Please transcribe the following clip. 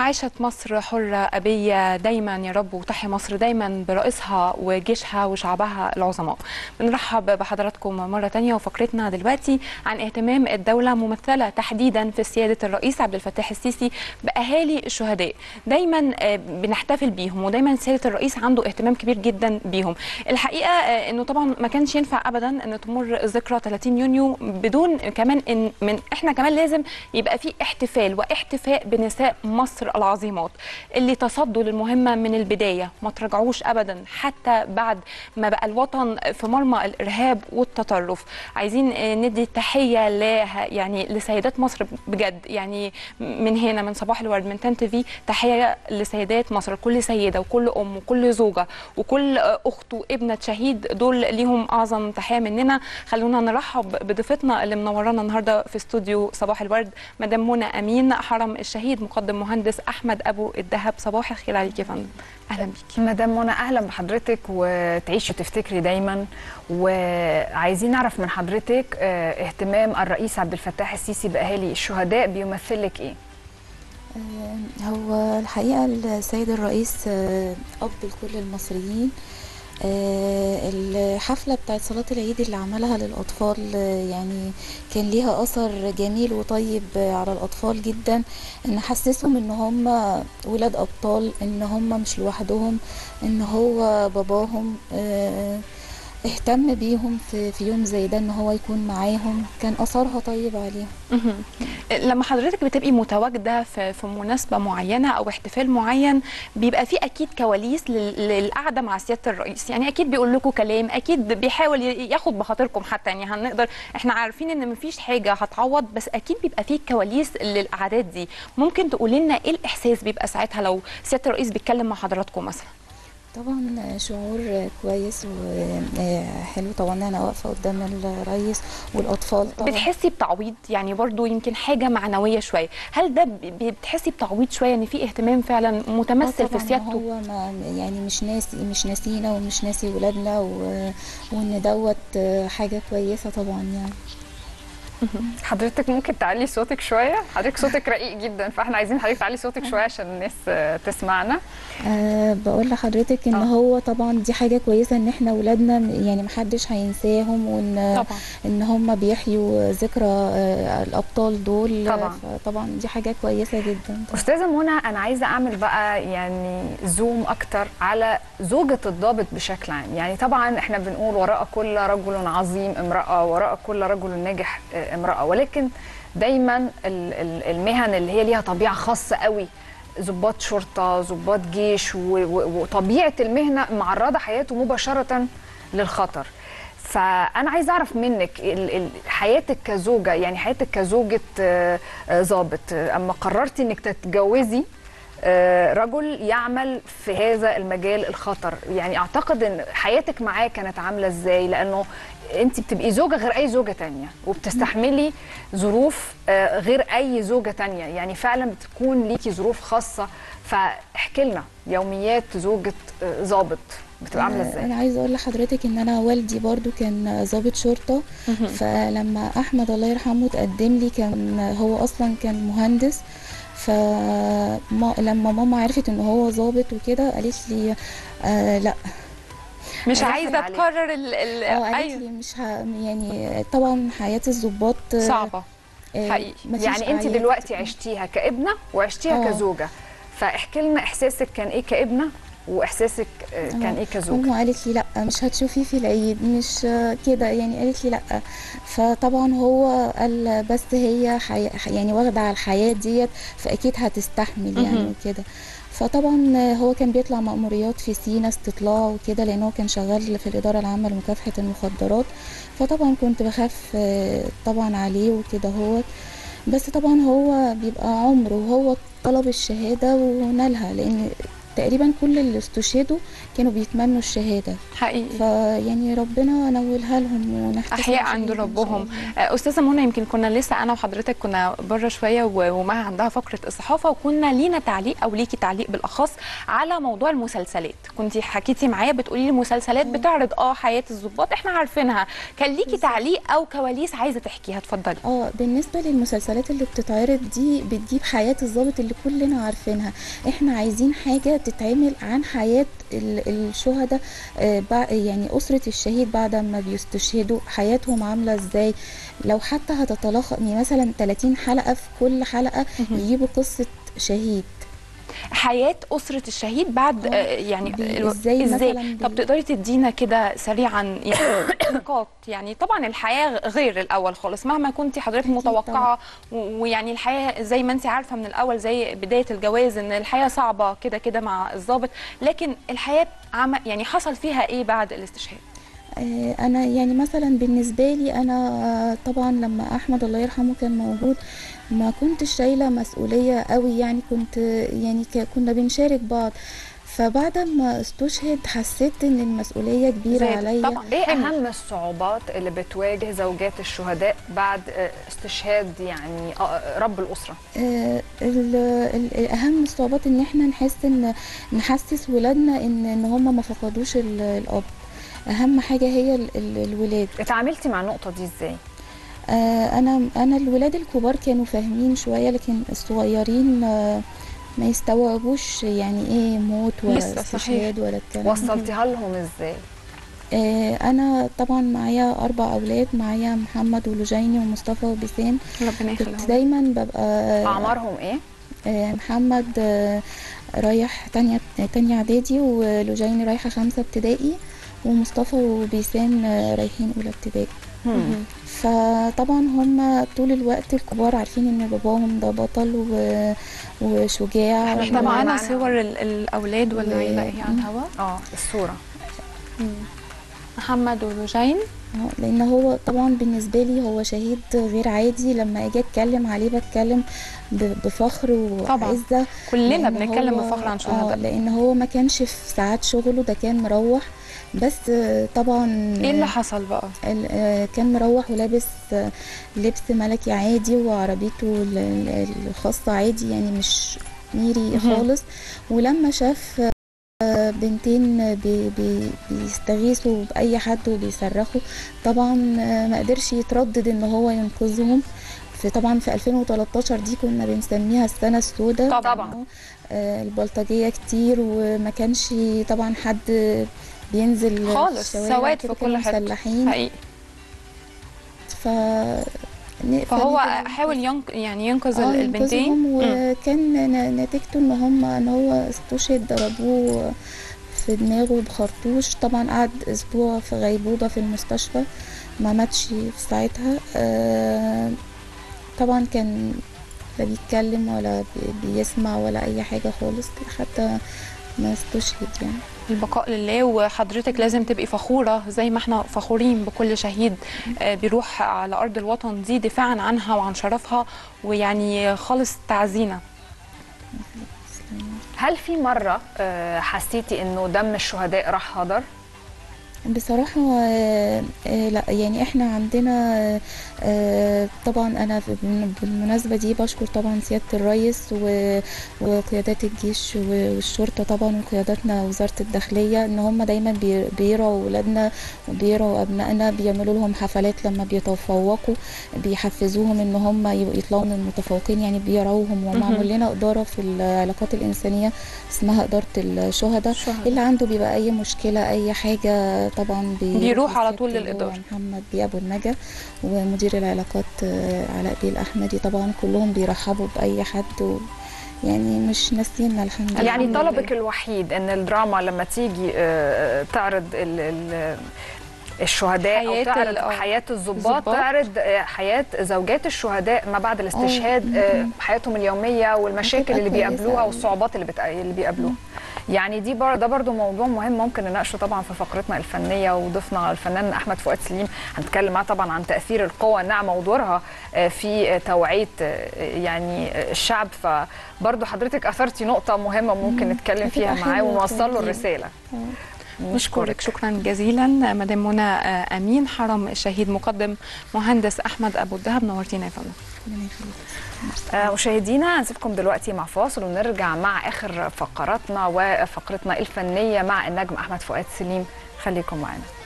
عاشت مصر حرة أبية دايما يا رب، وتحيا مصر دايما برئيسها وجيشها وشعبها العظماء. بنرحب بحضراتكم مرة تانية، وفقرتنا دلوقتي عن اهتمام الدولة ممثلة تحديدا في سيادة الرئيس عبد الفتاح السيسي بأهالي الشهداء. دايما بنحتفل بيهم، ودايما سيادة الرئيس عنده اهتمام كبير جدا بيهم. الحقيقة انه طبعا ما كانش ينفع ابدا ان تمر ذكرى 30 يونيو بدون كمان ان من احنا كمان لازم يبقى في احتفال واحتفاء بنساء مصر العظيمات اللي تصدوا للمهمه من البدايه، ما تراجعوش ابدا حتى بعد ما بقى الوطن في مرمى الارهاب والتطرف. عايزين ندي تحيه يعني لسيدات مصر بجد، يعني من هنا من صباح الورد من تان تي في تحيه لسيدات مصر، كل سيده وكل ام وكل زوجه وكل اخت وابنه شهيد، دول ليهم اعظم تحيه مننا. خلونا نرحب بضيفتنا اللي منورانا النهارده في استوديو صباح الورد، مدام منى أمين حرم الشهيد، مقدم مهندس أحمد أبو الذهب. صباح الخير عليكي يا فندم، أهلا بيكي مدام منى. أهلا بحضرتك، وتعيشي وتفتكري دايما. وعايزين نعرف من حضرتك اهتمام الرئيس عبد الفتاح السيسي بأهالي الشهداء بيمثل لك إيه؟ هو الحقيقة السيد الرئيس أب لكل المصريين. الحفلة بتاعت صلاة العيد اللي عملها للأطفال يعني كان ليها أثر جميل وطيب على الأطفال جدا، إن حسسهم إن هم ولاد أبطال، إن هم مش لوحدهم، إن هو باباهم. اهتم بيهم في يوم زي ده، ان هو يكون معاهم، كان اثرها طيب عليهم. لما حضرتك بتبقي متواجده في مناسبه معينه او احتفال معين، بيبقى في اكيد كواليس للقعده مع سياده الرئيس، يعني اكيد بيقول لكم كلام، اكيد بيحاول ياخد بخاطركم حتى، يعني هنقدر احنا عارفين ان مفيش حاجه هتعوض، بس اكيد بيبقى في كواليس للقعدات دي. ممكن تقولي لنا ايه الاحساس بيبقى ساعتها لو سياده الرئيس بيتكلم مع حضراتكم مثلا؟ طبعا شعور كويس وحلو، طبعا انا واقفه قدام الرئيس والاطفال. طبعا بتحسي بتعويض، يعني برضو يمكن حاجه معنويه شويه، هل ده بتحسي بتعويض شويه ان في اهتمام فعلا متمثل في سيادته؟ هو يعني مش ناسينا ومش ناسي ولادنا، وان دوت حاجه كويسه طبعا يعني. حضرتك ممكن تعلي صوتك شويه، حضرتك صوتك رقيق جدا، فاحنا عايزين حضرتك تعلي صوتك شويه عشان الناس تسمعنا. بقول لحضرتك ان هو طبعا دي حاجه كويسه ان احنا ولادنا يعني محدش هينساهم، وان طبعا ان هم بيحيوا ذكرى الابطال دول طبعا. فطبعا دي حاجه كويسه جدا. استاذه منى، انا عايزه اعمل بقى يعني زوم اكتر على زوجه الضابط بشكل عام. يعني طبعا احنا بنقول وراء كل رجل عظيم امراه، وراء كل رجل ناجح امرأة، ولكن دايما المهن اللي هي ليها طبيعة خاصة قوي، ضباط شرطة، ضباط جيش، وطبيعة المهنة معرضة حياته مباشرة للخطر. فأنا عايزة أعرف منك حياتك كزوجة، يعني حياتك كزوجة ضابط، أما قررتي إنك تتجوزي رجل يعمل في هذا المجال الخطر، يعني أعتقد إن حياتك معاه كانت عاملة إزاي؟ لأنه انت بتبقي زوجه غير اي زوجه تانية، وبتستحملي ظروف غير اي زوجه تانية، يعني فعلا بتكون ليكي ظروف خاصه. فاحكي لنا يوميات زوجه ضابط بتبقى عامله ازاي؟ انا عايزه اقول لحضرتك ان انا والدي برضو كان ضابط شرطه، فلما احمد الله يرحمه تقدم لي كان هو اصلا كان مهندس، فلما ماما عرفت ان هو ضابط وكده قالت لي لا مش عايزه تكرر ايوه مش يعني طبعا حياه الضباط صعبه حقيقي. يعني انت دلوقتي عشتيها كابنه وعشتيها كزوجه، فاحكي لنا احساسك كان ايه كابنه واحساسك كان ايه كزوجه؟ امه قالت لي لا مش هتشوفيه في العيد مش كده، يعني قالت لي لا. فطبعا هو قال بس هي يعني واخده على الحياه ديت، فاكيد هتستحمل يعني وكده. فطبعا هو كان بيطلع مأموريات في سينا استطلاع وكده، لأن هو كان شغال في الإدارة العامة لمكافحة المخدرات، فطبعا كنت بخاف طبعا عليه وكده هو. بس طبعا هو بيبقى عمره وهو طلب الشهادة ونالها، لأن تقريبا كل اللي استشهدوا كانوا بيتمنوا الشهاده حقيقي، فيعني ربنا نولها لهم ونحتفل احياء عند ربهم. استاذه منى، يمكن كنا لسه انا وحضرتك كنا بره شويه وما عندها فقره الصحافه، وكنا لينا تعليق او ليكي تعليق بالاخص على موضوع المسلسلات. كنت حكيتي معايا بتقولي لي المسلسلات بتعرض حياه الضباط احنا عارفينها، كان ليكي تعليق او كواليس عايزه تحكيها، اتفضلي. بالنسبه للمسلسلات اللي بتتعرض دي بتجيب حياه الضابط اللي كلنا عارفينها، احنا عايزين حاجه تتعمل عن حياه الشهداء، يعني اسره الشهيد بعد ما بيستشهدوا حياتهم عامله ازاي. لو حتى هتتلخص مثلا 30 حلقه، في كل حلقه يجيبوا قصه شهيد، حياه اسره الشهيد بعد يعني ازاي. طب تقدري تدينا كده سريعا يعني نقاط؟ يعني طبعا الحياه غير الاول خالص مهما كنت حضرتك متوقعه، ويعني الحياه زي ما انت عارفه من الاول زي بدايه الجواز ان الحياه صعبه كده كده مع الضابط، لكن الحياه يعني حصل فيها ايه بعد الاستشهاد؟ انا يعني مثلا بالنسبه لي انا طبعا لما احمد الله يرحمه كان موجود ما كنتش شايله مسؤوليه قوي، يعني كنا بنشارك بعض. فبعد ما استشهد حسيت ان المسؤوليه كبيره عليا. طبعا ايه اهم الصعوبات اللي بتواجه زوجات الشهداء بعد استشهاد يعني رب الاسره؟ اهم الصعوبات ان احنا نحسس ولادنا ان هم ما فقدوش الاب، اهم حاجه هي الولاد. اتعاملتي مع النقطه دي ازاي؟ انا الولاد الكبار كانوا فاهمين شويه، لكن الصغيرين ما يستوعبوش يعني ايه موت ولا استشهاد ولا الكلام. وصلتيها لهم ازاي؟ انا طبعا معايا 4 اولاد، معايا محمد ولجيني ومصطفى وبسام، ربنا يخليهم. كنت دايما ببقى اعمارهم ايه؟ محمد رايح تانية اعدادي، ولجيني رايحه 5 ابتدائي، ومصطفى وبيسان رايحين 1 ابتدائي. فطبعا هم طول الوقت الكبار عارفين ان باباهم ده بطل وشجاع. احنا معانا صور الاولاد ولا ايه على الهوا؟ الصوره محمد ولجين، لان هو طبعا بالنسبه لي هو شهيد غير عادي. لما اجي اتكلم عليه بتكلم بفخر وعزه، كلنا بنتكلم بفخر عن شهداء. لان هو ما كانش في ساعات شغله، ده كان مروح. بس طبعا ايه اللي حصل بقى؟ كان مروح ولابس لبس ملكي عادي، وعربيته الخاصه عادي، يعني مش ميري خالص. ولما شاف بنتين بيستغيثوا باي حد وبيصرخوا، طبعا ما قدرش يتردد ان هو ينقذهم. طبعا في 2013 دي كنا بنسميها السنه السوداء، طبعا البلطجيه كتير، وما كانش طبعا حد بينزل خالص، سواد في كل حته حقيقي. فهو حاول يعني ينقذ البنتين، وكان نتيجته ان هو استشهد، ضربوه في دماغه بخرطوش. طبعا قعد اسبوع في غيبوبه في المستشفى، ما ماتش في ساعتها. طبعا كان لا بيتكلم ولا بيسمع ولا اي حاجه خالص حتى ما استشهد. يعني البقاء لله، وحضرتك لازم تبقي فخوره زي ما احنا فخورين بكل شهيد بيروح على ارض الوطن دي دفاعا عنها وعن شرفها، ويعني خالص تعزينا. هل في مره حسيتي انه دم الشهداء راح هدر؟ بصراحه لا، يعني احنا عندنا طبعا انا بالمناسبه دي بشكر طبعا سياده الرئيس وقيادات الجيش والشرطه طبعا، وقياداتنا وزاره الداخليه، ان هم دايما بيرعوا اولادنا وبيرعوا ابنائنا، بيعملوا لهم حفلات لما بيتفوقوا، بيحفزوهم ان هم يطلعوا من المتفوقين، يعني بيرعوهم. ومعمول لنا اداره في العلاقات الانسانيه اسمها اداره الشهداء، اللي عنده بيبقى اي مشكله اي حاجه طبعا بيروح على طول للاداره. محمد بيه ابو النجا ومدير العلاقات علاء بيه الاحمدي، طبعا كلهم بيرحبوا باي حد يعني مش ناسينا الحمد لله. يعني طلبك الوحيد ان الدراما لما تيجي تعرض الشهداء او تعرض حياه الضباط تعرض حياه زوجات الشهداء ما بعد الاستشهاد، حياتهم اليوميه والمشاكل اللي بيقابلوها والصعوبات اللي بيقابلوها. يعني ده برضو موضوع مهم ممكن نناقشه طبعا في فقرتنا الفنيه، وضيفنا الفنان احمد فؤاد سليم هنتكلم معاه طبعا عن تاثير القوى الناعمه ودورها في توعيه يعني الشعب. فبرضو حضرتك اثرتي نقطه مهمه ممكن نتكلم فيها معاه ونوصل له الرساله. نشكرك شكرا جزيلا مدام منى أمين، حرم الشهيد، مقدم مهندس أحمد أبو الذهب. نورتينا يا فندم. مشاهدينا هنسيبكم دلوقتي مع فاصل ونرجع مع آخر فقراتنا وفقرتنا الفنية مع النجم أحمد فؤاد سليم. خليكم معنا.